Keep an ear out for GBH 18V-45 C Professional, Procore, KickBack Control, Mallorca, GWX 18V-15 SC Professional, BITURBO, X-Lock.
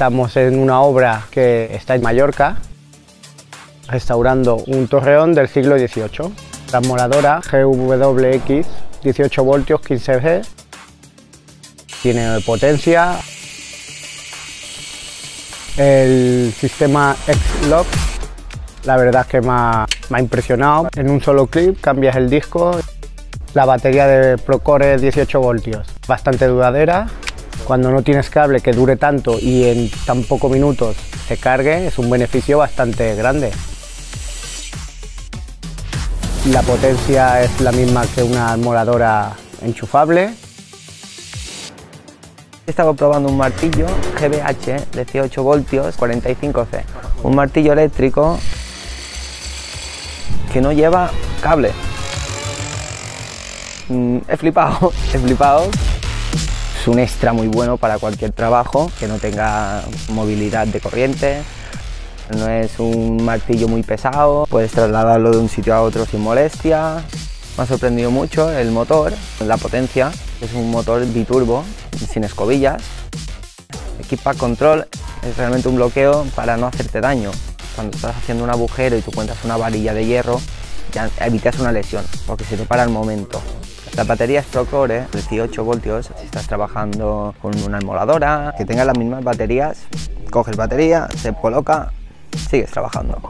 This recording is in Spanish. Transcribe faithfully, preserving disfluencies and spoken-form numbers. Estamos en una obra que está en Mallorca, restaurando un torreón del siglo dieciocho. La moladora G W X dieciocho voltios quince volts. Tiene potencia. El sistema X-Lock, la verdad es que me ha, me ha impresionado. En un solo clip cambias el disco. La batería de Procore dieciocho voltios, bastante duradera. Cuando no tienes cable que dure tanto y en tan pocos minutos se cargue, es un beneficio bastante grande. La potencia es la misma que una moladora enchufable. Estaba probando un martillo G B H dieciocho voltios cuarenta y cinco C, un martillo eléctrico que no lleva cable. He flipado, he flipado. Es un extra muy bueno para cualquier trabajo que no tenga movilidad de corriente. No es un martillo muy pesado, puedes trasladarlo de un sitio a otro sin molestia. Me ha sorprendido mucho el motor, la potencia. Es un motor biturbo, sin escobillas. KickBack Control es realmente un bloqueo para no hacerte daño. Cuando estás haciendo un agujero y tú cuentas una varilla de hierro, ya evitas una lesión, porque se te para el momento. La batería es Procore, dieciocho voltios, si estás trabajando con una moladora, que tengas las mismas baterías, coges batería, se coloca, sigues trabajando.